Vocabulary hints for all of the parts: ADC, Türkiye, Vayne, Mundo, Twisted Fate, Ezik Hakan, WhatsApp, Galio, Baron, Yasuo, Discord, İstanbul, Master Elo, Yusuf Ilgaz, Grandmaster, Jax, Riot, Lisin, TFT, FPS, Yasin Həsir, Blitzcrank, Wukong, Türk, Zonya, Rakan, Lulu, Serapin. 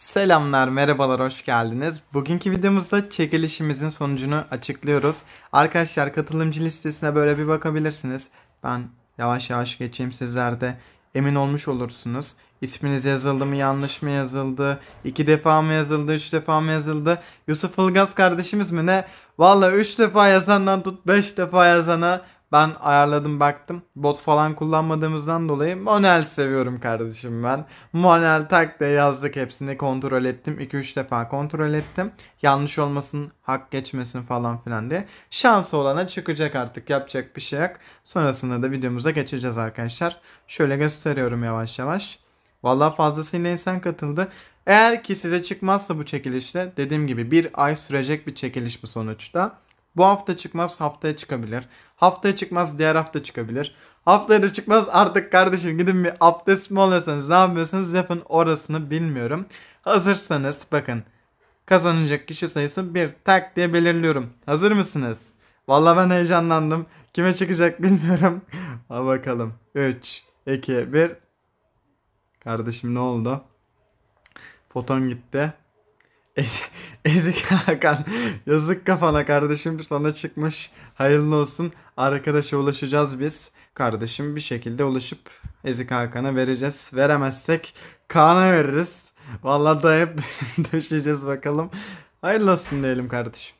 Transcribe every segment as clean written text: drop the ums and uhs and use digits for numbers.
Selamlar, merhabalar, hoş geldiniz. Bugünkü videomuzda çekilişimizin sonucunu açıklıyoruz. Arkadaşlar katılımcı listesine böyle bir bakabilirsiniz. Ben yavaş yavaş geçeyim, sizler de emin olmuş olursunuz. İsminiz yazıldı mı, yanlış mı yazıldı, 2 defa mı yazıldı, 3 defa mı yazıldı? Yusuf Ilgaz kardeşimiz mi ne? Valla 3 defa yazandan tut 5 defa yazana ben ayarladım, baktım. Bot falan kullanmadığımızdan dolayı Monel seviyorum kardeşim ben. Monel tak de yazdık, hepsini kontrol ettim. 2-3 defa kontrol ettim. Yanlış olmasın, hak geçmesin falan filan diye. Şansı olana çıkacak artık, yapacak bir şey yok. Sonrasında da videomuza geçeceğiz arkadaşlar. Şöyle gösteriyorum yavaş yavaş. Vallahi fazlasıyla insan katıldı. Eğer ki size çıkmazsa bu çekilişte, dediğim gibi bir ay sürecek bir çekiliş bu sonuçta. Bu hafta çıkmaz, haftaya çıkabilir. Haftaya çıkmaz, diğer hafta çıkabilir. Haftaya da çıkmaz, artık kardeşim gidin bir abdest mi oluyorsanız, ne yapıyorsanız yapın, orasını bilmiyorum. Hazırsanız bakın, kazanacak kişi sayısı bir tak diye belirliyorum. Hazır mısınız? Vallahi ben heyecanlandım. Kime çıkacak bilmiyorum. Ha bakalım. 3, 2, 1. Kardeşim ne oldu? Foton gitti. Ezik Hakan, yazık kafana kardeşim, sana çıkmış, hayırlı olsun. Arkadaşa ulaşacağız biz kardeşim, bir şekilde ulaşıp Ezik Hakan'a vereceğiz. Veremezsek Kaan'a veririz. Vallahi dayıp döşeceğiz bakalım. Hayırlı olsun diyelim kardeşim.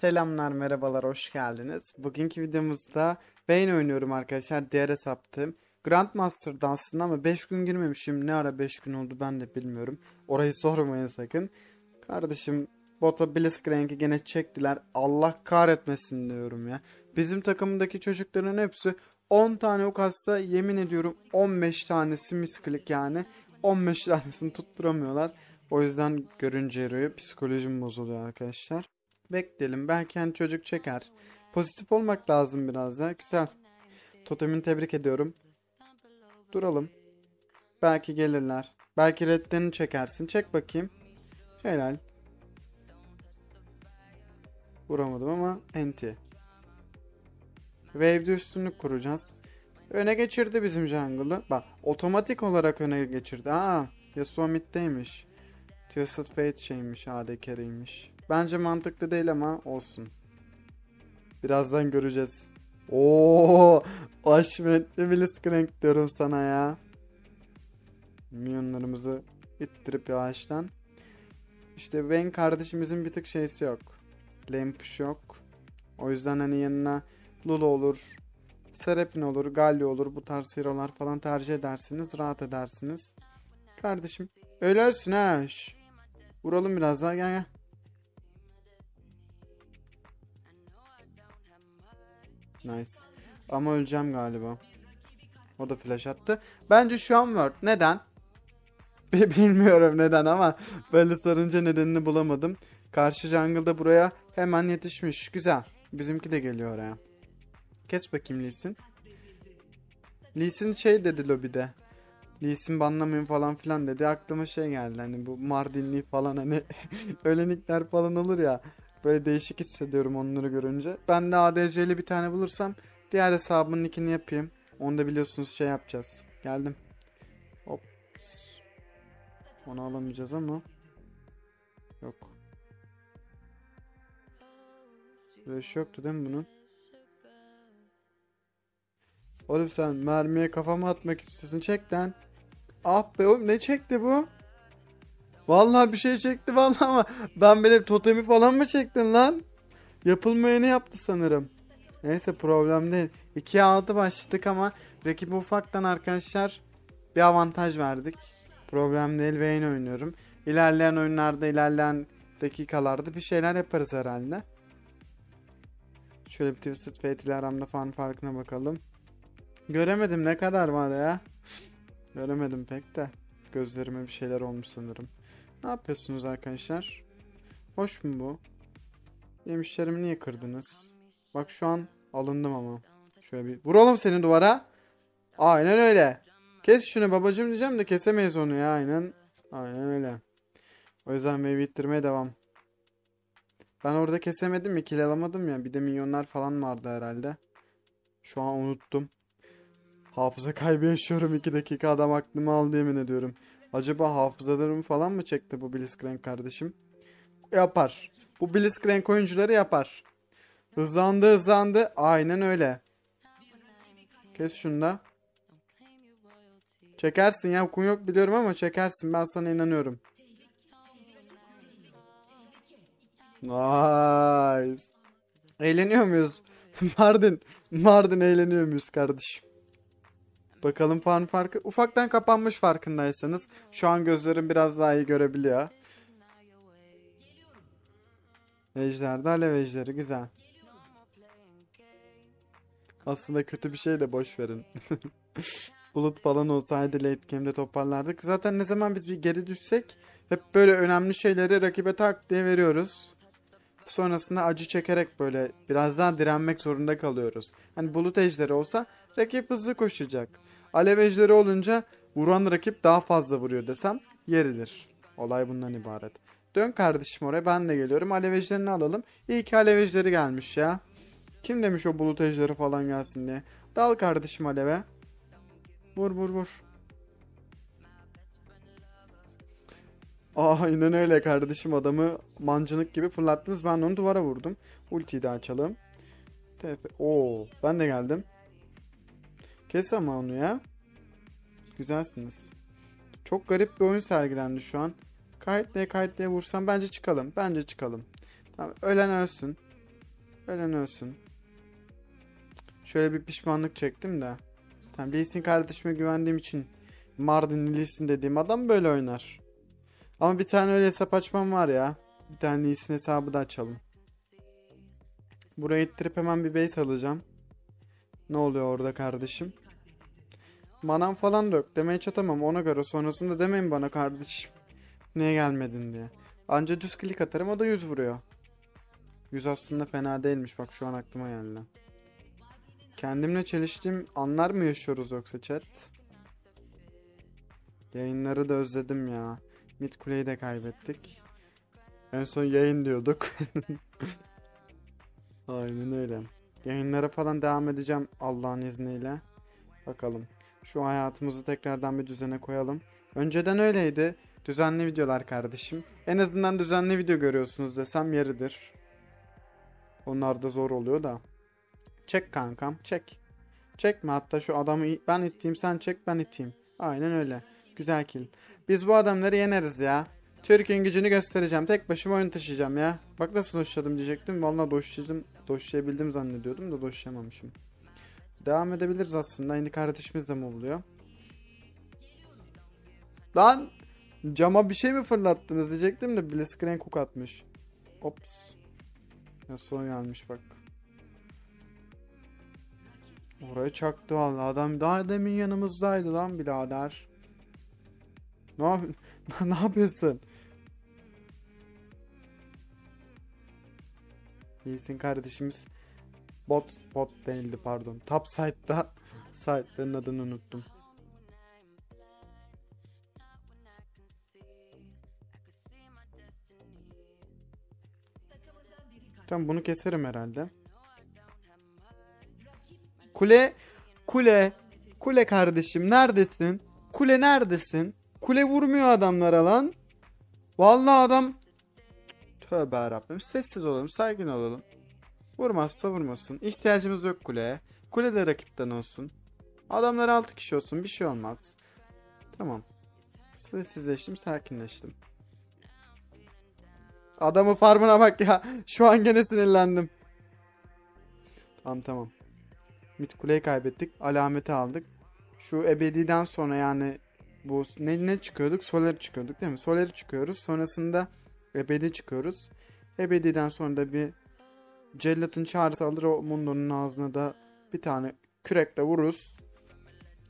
Selamlar, merhabalar, hoş geldiniz. Bugünkü videomuzda Vayne oynuyorum arkadaşlar, diğer hesaptım. Grandmaster'da aslında ama 5 gün girmemişim. Ne ara 5 gün oldu ben de bilmiyorum. Orayı sormayın sakın. Kardeşim bota Blitzcrank'i gene çektiler. Allah kahretmesin diyorum ya. Bizim takımdaki çocukların hepsi 10 tane ok hasta, yemin ediyorum 15 tanesi misklik yani. 15 tanesini tutturamıyorlar. O yüzden görünce yarıyor, psikolojim bozuluyor arkadaşlar. Bekleyelim, belki hani çocuk çeker. Pozitif olmak lazım biraz daha. Güzel. Totemini tebrik ediyorum. Duralım. Belki gelirler. Belki redlerini çekersin. Çek bakayım. Helal. Vuramadım ama enti. Wave'de üstünlük kuracağız. Öne geçirdi bizim jungle'ı. Bak otomatik olarak öne geçirdi. Aa, Yasuo mid'deymiş. Twisted Fate şeymiş. AD carry'miş. Bence mantıklı değil ama olsun. Birazdan göreceğiz. Ooo, aşmetli Blitzcrank diyorum sana ya. Minyonlarımızı ittirip yavaştan. İşte Vayne kardeşimizin bir tık şeysi yok. Lane push yok. O yüzden hani yanına Lulu olur, Serapin olur, Galio olur, bu tarz hero'lar falan tercih edersiniz, rahat edersiniz. Kardeşim ölersin ha. Vuralım biraz daha, gel gel. Nice. Ama öleceğim galiba. O da flash attı. Bence şu an word. Neden? Bilmiyorum neden ama böyle sarınca nedenini bulamadım. Karşı jungle'da buraya hemen yetişmiş. Güzel. Bizimki de geliyor oraya. Kes bakayım Lisin. Lisin şey dedi lobide. Lisin banlamayın falan filan dedi. Aklıma şey geldi. Hani bu Mardinli falan hani ölenikler falan olur ya. Böyle değişik hissediyorum onları görünce. Ben de ADC'li bir tane bulursam diğer hesabımın nickini yapayım. Onu da biliyorsunuz şey yapacağız. Geldim. Hop. Onu alamayacağız ama. Yok. Böyle şey yoktu değil mi bunun? Oğlum sen mermiye kafamı atmak istiyorsun. Çek lan. Ah be oğlum, ne çekti bu? Vallahi bir şey çekti vallahi ama ben böyle totemi falan mı çektin lan? Yapılmayanı yaptı sanırım. Neyse problem değil. 2'ye 6 başladık ama rakibi ufaktan arkadaşlar bir avantaj verdik. Problem değil, Vayne oynuyorum. İlerleyen oyunlarda, ilerleyen dakikalarda bir şeyler yaparız herhalde. Şöyle bir Twisted Fate ile aramda fan farkına bakalım. Göremedim ne kadar var ya. Göremedim pek de. Gözlerime bir şeyler olmuş sanırım. Ne yapıyorsunuz arkadaşlar? Hoş mu bu? Yemişlerimi niye kırdınız? Bak şu an alındım ama. Şöyle bir vuralım seni duvara. Aynen öyle. Kes şunu babacım diyeceğim de kesemeyiz onu ya, aynen. Aynen öyle. O yüzden meyve ittirmeye devam. Ben orada kesemedim mi? Kill alamadım ya. Bir de milyonlar falan vardı herhalde. Şu an unuttum. Hafıza kaybı yaşıyorum. 2 dakika adam aklımı aldı yemin ediyorum. Acaba hafızalarımı falan mı çekti bu Blitzcrank kardeşim? Yapar. Bu Blitzcrank oyuncuları yapar. Hızlandı hızlandı. Aynen öyle. Kes şunu da. Çekersin ya. Wukong yok biliyorum ama çekersin. Ben sana inanıyorum. Nice. Eğleniyor muyuz? Mardin eğleniyor muyuz kardeşim? Bakalım puan farkı. Ufaktan kapanmış farkındaysanız. Şu an gözlerim biraz daha iyi görebiliyor. Ejder de alev ejderi. Güzel. Aslında kötü bir şey de boş verin. Bulut falan olsaydı late game'de toparlardık. Zaten ne zaman biz bir geri düşsek hep böyle önemli şeyleri rakibe tak diye veriyoruz. Sonrasında acı çekerek böyle biraz daha direnmek zorunda kalıyoruz. Hani bulut ejderi olsa rakip hızlı koşacak. Alev ejderi olunca vuran rakip daha fazla vuruyor desem yeridir. Olay bundan ibaret. Dön kardeşim oraya, ben de geliyorum. Alev ejderini alalım. İyi ki alev ejderi gelmiş ya. Kim demiş o bulut ejderi falan gelsin diye. Dal kardeşim aleve. Vur vur vur. Aynen öyle kardeşim, adamı mancınık gibi fırlattınız. Ben onu duvara vurdum. Ultiyi de açalım. Oo, ben de geldim. Kes ama onu ya. Güzelsiniz. Çok garip bir oyun sergilendi şu an. Kayıt diye vursam bence çıkalım. Bence çıkalım. Tamam, ölen ölsün. Ölen ölsün. Şöyle bir pişmanlık çektim de. Tamam, Lisin kardeşime güvendiğim için. Mardin Lisin dediğim adam böyle oynar. Ama bir tane öyle hesap açmam var ya. Bir tane Lisin hesabı da açalım. Buraya ittirip hemen bir base alacağım. Ne oluyor orada kardeşim? Manam falan dök. Demeyi çatamam ona göre. Sonrasında demeyin bana kardeşim. Niye gelmedin diye. Anca düz klik atarım, o da 100 vuruyor. 100 aslında fena değilmiş. Bak şu an aklıma geldi. Kendimle çeliştiğim anlar mı yaşıyoruz yoksa chat? Yayınları da özledim ya. Mid kuleyi de kaybettik. En son yayın diyorduk. Aynen öyle. Yayınlara falan devam edeceğim Allah'ın izniyle. Bakalım. Şu hayatımızı tekrardan bir düzene koyalım. Önceden öyleydi. Düzenli videolar kardeşim. En azından düzenli video görüyorsunuz desem yeridir. Onlar da zor oluyor da. Çek kankam çek. Çekme, hatta şu adamı ben iteyim, sen çek ben iteyim. Aynen öyle. Güzel kill. Biz bu adamları yeneriz ya. Türk'ün gücünü göstereceğim. Tek başıma oyun taşıyacağım ya. Bak nasıl doşladım diyecektim. Vallahi doşlayabildim zannediyordum da doşlayamamışım. Devam edebiliriz aslında. Yeni kardeşimiz de mi oluyor? Lan! Cama bir şey mi fırlattınız diyecektim de Blitzcrank hook atmış. Ops. Yasuo gelmiş bak. Oraya çaktı vallahi. Adam daha demin yanımızdaydı lan birader. Ne yapıyorsun? Lisin kardeşimiz bot denildi pardon. Top site'da site'lerin adını unuttum. Tamam bunu keserim herhalde. Kule kardeşim neredesin? Kule neredesin? Kule vurmuyor adamlara lan. Vallahi adam. Tövbe yarabbim. Sessiz olalım. Saygın olalım. Vurmazsa vurmasın. İhtiyacımız yok kuleye. Kule de rakipten olsun. Adamlar 6 kişi olsun. Bir şey olmaz. Tamam. Sessizleştim. Sakinleştim. Adamı farmına bak ya. Şu an gene sinirlendim. Tamam. Mid kuleyi kaybettik. Alameti aldık. Şu ebediden sonra yani bu ne çıkıyorduk? Solar çıkıyorduk değil mi? Solar çıkıyoruz. Sonrasında ebedi çıkıyoruz. Ebediden sonra da bir cellatın çağrısı alır, o Mundo'nun ağzına da bir tane kürekle vururuz.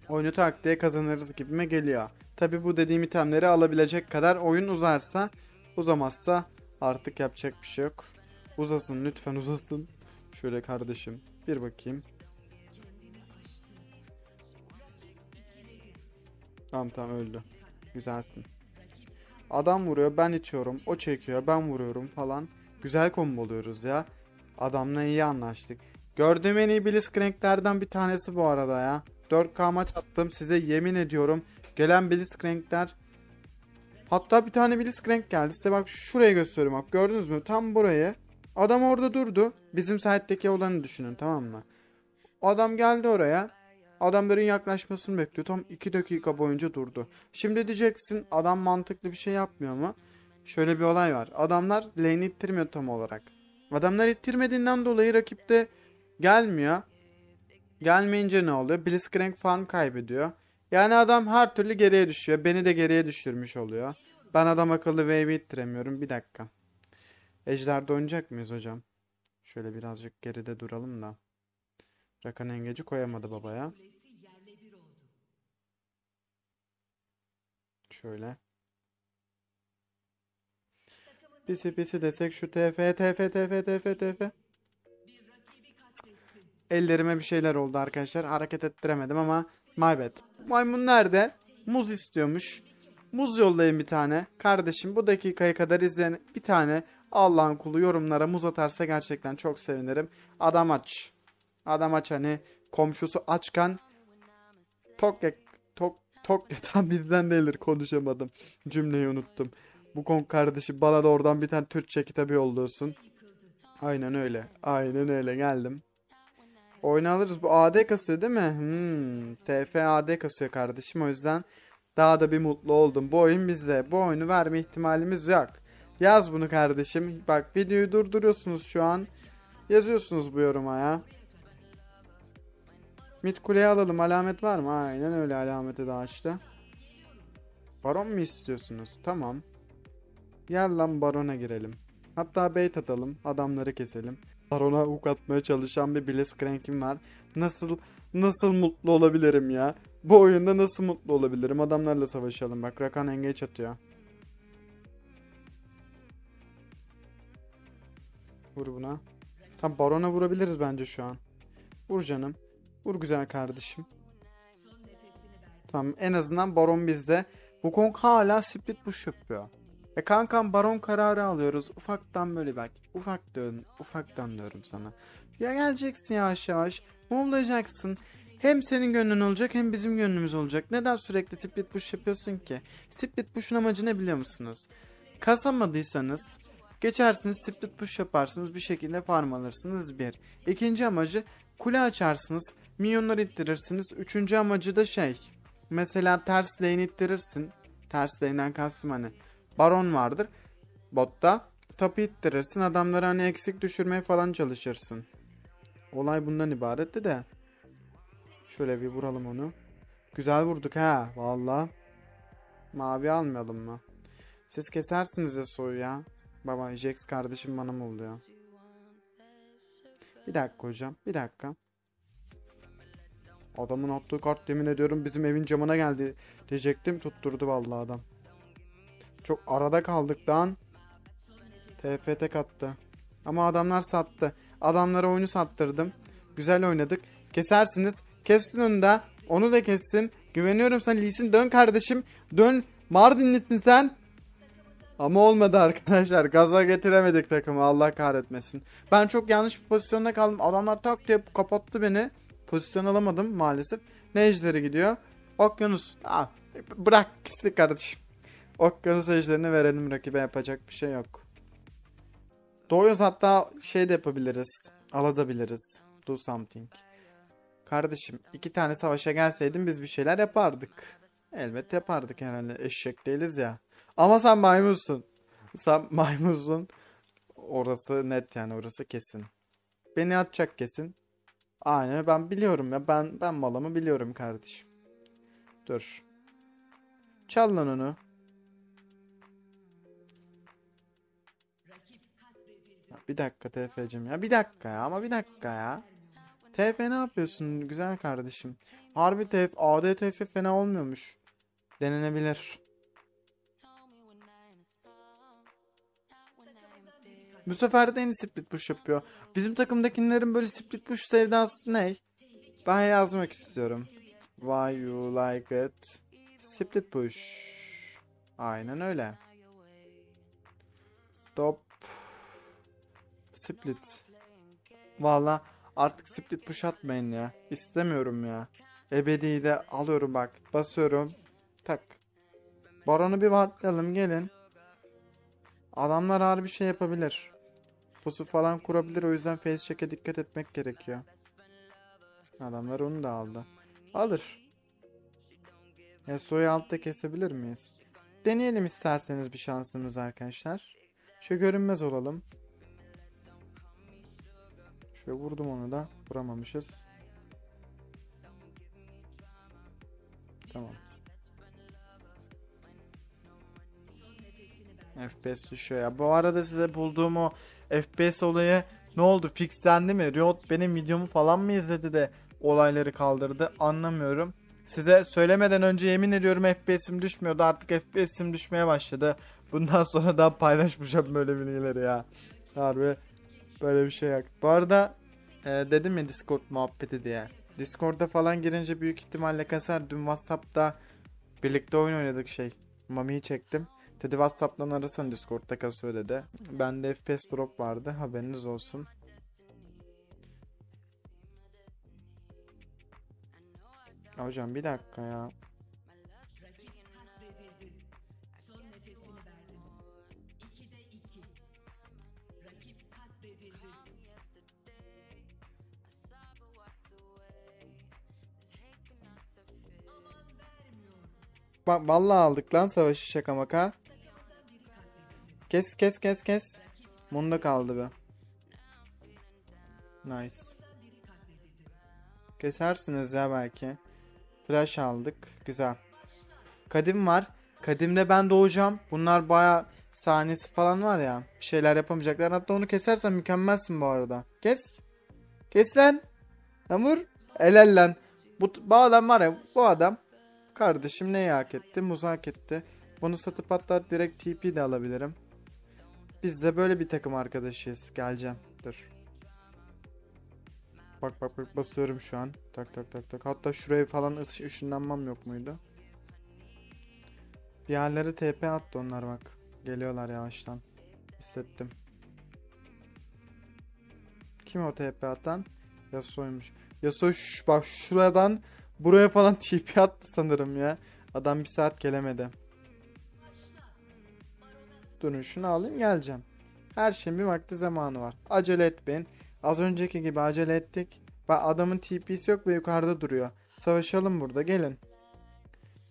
Oyunu tak diye kazanırız gibime geliyor. Tabi bu dediğim itemleri alabilecek kadar oyun uzarsa, uzamazsa artık yapacak bir şey yok. Uzasın lütfen uzasın. Şöyle kardeşim bir bakayım. Tamam öldü. Güzelsin. Adam vuruyor ben itiyorum. O çekiyor ben vuruyorum falan. Güzel kombo oluyoruz ya. Adamla iyi anlaştık. Gördüğüm en iyi Blitzcrank'lerden bir tanesi bu arada ya. 4K maç attım size yemin ediyorum. Gelen Blitzcrank'ler Hatta bir tane Blitzcrank geldi. Size bak şuraya gösteriyorum bak. Gördünüz mü? Tam buraya. Adam orada durdu. Bizim side'deki olanı düşünün, tamam mı? Adam geldi oraya. Adamların yaklaşmasını bekliyor. Tam 2 dakika boyunca durdu. Şimdi diyeceksin adam mantıklı bir şey yapmıyor mu? Şöyle bir olay var. Adamlar lane'i ittirmiyor tam olarak. Adamlar ittirmediğinden dolayı rakip de gelmiyor. Gelmeyince ne oluyor? Blitzcrank farm kaybediyor. Yani adam her türlü geriye düşüyor. Beni de geriye düşürmüş oluyor. Ben adam akıllı wave'i ittiremiyorum. Bir dakika. Ejder'de oynayacak mıyız hocam? Şöyle birazcık geride duralım da. Rakan engeci koyamadı babaya. Şöyle. Pisi pisi desek şu tf. Ellerime bir şeyler oldu arkadaşlar. Hareket ettiremedim ama my bad. Maymun nerede? Muz istiyormuş. Muz yollayın bir tane. Kardeşim bu dakikaya kadar izleyen bir tane Allah'ın kulu yorumlara muz atarsa gerçekten çok sevinirim. Adam aç. Adam aç, hani komşusu açken tok yatan bizden değildir, konuşamadım. Cümleyi unuttum. Wukong kardeşi bana da oradan bir tane Türkçe kitabı yolluyorsun. Aynen öyle. Aynen öyle, geldim. Oynarız. Bu AD kasıyor değil mi? TF AD kasıyor kardeşim, o yüzden daha da bir mutlu oldum. Bu oyun bizde. Bu oyunu verme ihtimalimiz yok. Yaz bunu kardeşim. Bak videoyu durduruyorsunuz şu an. Yazıyorsunuz bu yoruma ya. Mid kuleye alalım. Alamet var mı? Aynen öyle, alameti de açtı. Baron mu istiyorsunuz? Tamam. Gel lan barona girelim. Hatta bait atalım. Adamları keselim. Barona hook atmaya çalışan bir Blitzcrank'im var. Nasıl mutlu olabilirim ya? Bu oyunda nasıl mutlu olabilirim? Adamlarla savaşalım. Bak Rakan engage atıyor. Vur buna. Tam barona vurabiliriz bence şu an. Vur canım. Vur güzel kardeşim. Tamam, en azından baron bizde. Wukong hala split push yapıyor. E kankam baron kararı alıyoruz. Ufaktan böyle bak. Ufaktan diyorum sana. Ya geleceksin yavaş yavaş. Mollayacaksın. Hem senin gönlün olacak hem bizim gönlümüz olacak. Neden sürekli split push yapıyorsun ki? Split push'un amacı ne biliyor musunuz? Kasamadıysanız geçersiniz, split push yaparsınız. Bir şekilde farm alırsınız bir. İkinci amacı kule açarsınız. Minyonları ittirirsiniz. Üçüncü amacı da şey. Mesela ters lane ittirirsin. Ters lane'den kastım hani. Baron vardır. Botta. Tapı ittirirsin. Adamları hani eksik düşürmeye falan çalışırsın. Olay bundan ibaretti de. Şöyle bir vuralım onu. Güzel vurduk ha. Valla. Mavi almayalım mı? Siz kesersiniz ya soyu ya. Baba Jax kardeşim bana mı oluyor? Bir dakika hocam. Bir dakika. Adamın attığı kart yemin ediyorum bizim evin camına geldi diyecektim. Tutturdu vallahi adam. Çok arada kaldık lan. TFT kattı. Ama adamlar sattı. Adamlara oyunu sattırdım. Güzel oynadık. Kesersiniz. Kessin onu da. Onu da kessin. Güveniyorum sana Lisin. Dön kardeşim. Dön. Mardinlisin sen. Ama olmadı arkadaşlar. Gaza getiremedik takımı. Allah kahretmesin. Ben çok yanlış bir pozisyonda kaldım. Adamlar tak diye kapattı beni. Pozisyon alamadım maalesef. Nejleri gidiyor. Okyanus. Aa, bırak pislik kardeşim. Okyanus ejderini verelim rakibe, yapacak bir şey yok. Doğuyoruz, hatta şey de yapabiliriz. Alabiliriz. Do something. Kardeşim iki tane savaşa gelseydin biz bir şeyler yapardık. Elbette yapardık herhalde. Eşek değiliz ya. Ama sen maymunsun. Sen maymunsun. Orası net yani, orası kesin. Beni atacak kesin. Aynen, ben biliyorum ya. Ben malamı biliyorum kardeşim. Dur. Çal lan onu. Bir dakika TF'cim ya. Bir dakika ya, ama bir dakika ya. TF ne yapıyorsun güzel kardeşim? Harbi TF, AD TF fena olmuyormuş. Denenebilir. Bu sefer de yeni split push yapıyor. Bizim takımdakilerin böyle split push sevdası ne? Ben yazmak istiyorum. Why you like it? Split push. Aynen öyle. Stop. Split. Valla artık split push atmayın ya. İstemiyorum ya. Ebedi'yi de alıyorum bak. Basıyorum. Tak. Baron'u bir wardlayalım, gelin. Adamlar harbi şey yapabilir. Pusu falan kurabilir, o yüzden face check'e dikkat etmek gerekiyor. Adamlar onu da aldı. Alır. Yasuo'yu altta kesebilir miyiz? Deneyelim isterseniz bir şansımız arkadaşlar. Şöyle görünmez olalım. Şöyle vurdum onu da. Vuramamışız. Tamam. FPS düşüyor ya. Bu arada size bulduğum o FPS olayı ne oldu? Fixlendi mi? Riot benim videomu falan mı izledi de olayları kaldırdı? Anlamıyorum. Size söylemeden önce yemin ediyorum FPS'im düşmüyordu. Artık FPS'im düşmeye başladı. Bundan sonra daha paylaşmayacağım böyle bilgileri ya. Harbi böyle bir şey yok. Bu arada dedim ya Discord muhabbeti diye. Discord'a falan girince büyük ihtimalle kasar. Dün WhatsApp'ta birlikte oyun oynadık şey. Mami'yi çektim. Dedi WhatsApp'tan arasan Discord'da kasıyor dedi. Bende FPS drop vardı. Haberiniz olsun. Hocam bir dakika ya. Bak vallahi aldık lan savaşı, şaka maka. Kes kes kes kes. Mundo kaldı be. Nice. Kesersiniz ya belki. Flash aldık. Güzel. Kadim var. Kadimde ben doğacağım. Bunlar baya sahnesi falan var ya. Bir şeyler yapamayacaklar. Hatta onu kesersen mükemmelsin bu arada. Kes. Kes lan. Lan vur. Helal lan. Bu adam var ya. Bu adam. Kardeşim neyi hak etti? Muzu hak etti. Bunu satıp hatta direkt TP de alabilirim. Biz de böyle bir takım arkadaşıyız. Geleceğim. Dur. Bak bak bak, basıyorum şu an. Tak tak tak tak. Hatta şuraya falan ışınlanmam yok muydu? Bir yerlere TP attı onlar bak. Geliyorlar yavaştan. Hissettim. Kim o TP atan? Yasuo'ymuş. Yasuo bak şuradan buraya falan TP attı sanırım ya. Adam bir saat gelemedi. Durun şunu alayım geleceğim. Her şeyin bir vakti zamanı var. Acele etmeyin. Az önceki gibi acele ettik. Bak adamın TP'si yok ve yukarıda duruyor. Savaşalım burada, gelin.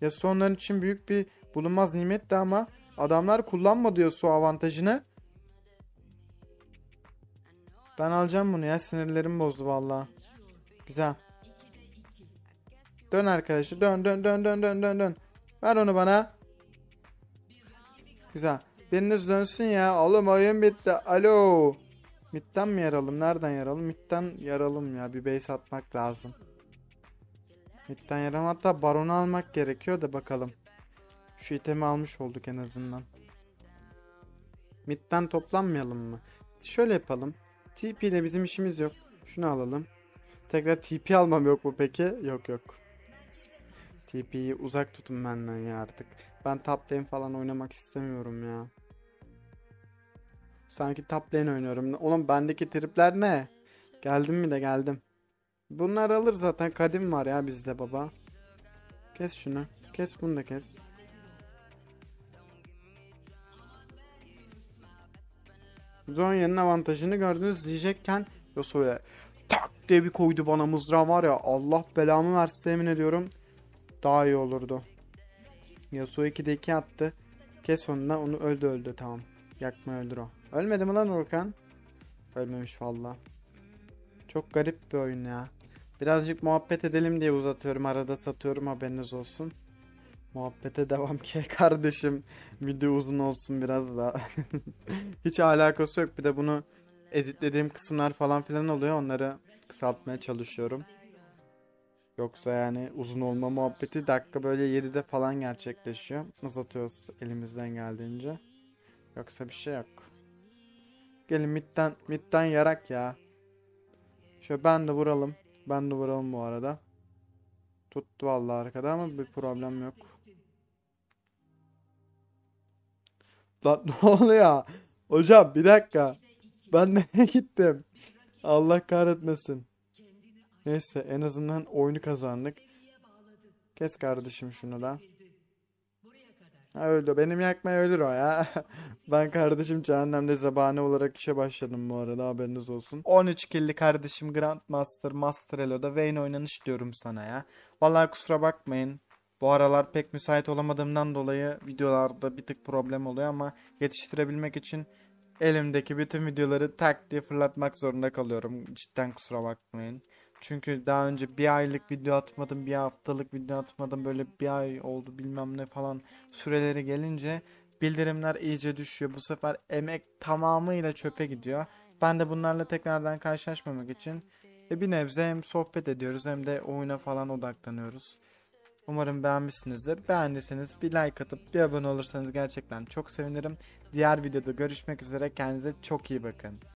Yasuo onların için büyük bir bulunmaz nimetti ama adamlar kullanmadı Yasuo avantajını. Ben alacağım bunu ya, sinirlerim bozdu valla. Güzel. Dön arkadaşlar, dön dön dön dön dön dön dön. Ver onu bana. Güzel. Biriniz dönsün ya. Oğlum oyun bitti. Alo. Mid'den mi yaralım? Nereden yaralım? Mid'den yaralım ya. Bir base atmak lazım. Mid'den yaralım. Hatta Baron'u almak gerekiyor da bakalım. Şu itemi almış olduk en azından. Mid'den toplanmayalım mı? Şöyle yapalım. TP ile bizim işimiz yok. Şunu alalım. Tekrar TP almam yok mu peki? Yok yok. TP'yi uzak tutun benden ya artık. Ben top lane falan oynamak istemiyorum ya. Sanki top lane oynuyorum. Oğlum bendeki tripler ne? Geldim mi de geldim. Bunlar alır zaten. Kadim var ya bizde baba. Kes şunu. Kes bunu da kes. Zonya'nın avantajını gördünüz diyecekken Yasuo'ya tak diye bir koydu bana mızrağı var ya. Allah belamı versin emin ediyorum. Daha iyi olurdu. Yasuo 2'de 2 attı. Kes onunla. Onu öldü öldü tamam. Yakma öldür o. Ölmedi mi lan Rakan? Ölmemiş valla. Çok garip bir oyun ya. Birazcık muhabbet edelim diye uzatıyorum. Arada satıyorum, haberiniz olsun. Muhabbete devam ki kardeşim. Video uzun olsun biraz da. Hiç alakası yok. Bir de bunu editlediğim kısımlar falan filan oluyor. Onları kısaltmaya çalışıyorum. Yoksa yani uzun olma muhabbeti dakika böyle 7'de falan gerçekleşiyor. Uzatıyoruz elimizden geldiğince. Yoksa bir şey yok. Gelin midden yarak ya. Şöyle ben de vuralım. Ben de vuralım bu arada. Tuttu vallahi arkada ama bir problem yok. Lan ne oluyor? Hocam bir dakika. Ben nereye gittim? Allah kahretmesin. Neyse en azından oyunu kazandık. Kes kardeşim şunu da. Ha, öldü. Benim yakmaya ölür o ya. Ben kardeşim cehennemde zebane olarak işe başladım bu arada, haberiniz olsun. 13 killi kardeşim Grandmaster, Master Elo'da Vayne oynanış diyorum sana ya. Vallahi kusura bakmayın. Bu aralar pek müsait olamadığımdan dolayı videolarda bir tık problem oluyor ama yetiştirebilmek için elimdeki bütün videoları tak diye fırlatmak zorunda kalıyorum. Cidden kusura bakmayın. Çünkü daha önce bir aylık video atmadım, bir haftalık video atmadım, böyle bir ay oldu bilmem ne falan süreleri gelince bildirimler iyice düşüyor. Bu sefer emek tamamıyla çöpe gidiyor. Ben de bunlarla tekrardan karşılaşmamak için bir nebze hem sohbet ediyoruz hem de oyuna falan odaklanıyoruz. Umarım beğenmişsinizdir. Beğendiyseniz bir like atıp bir abone olursanız gerçekten çok sevinirim. Diğer videoda görüşmek üzere. Kendinize çok iyi bakın.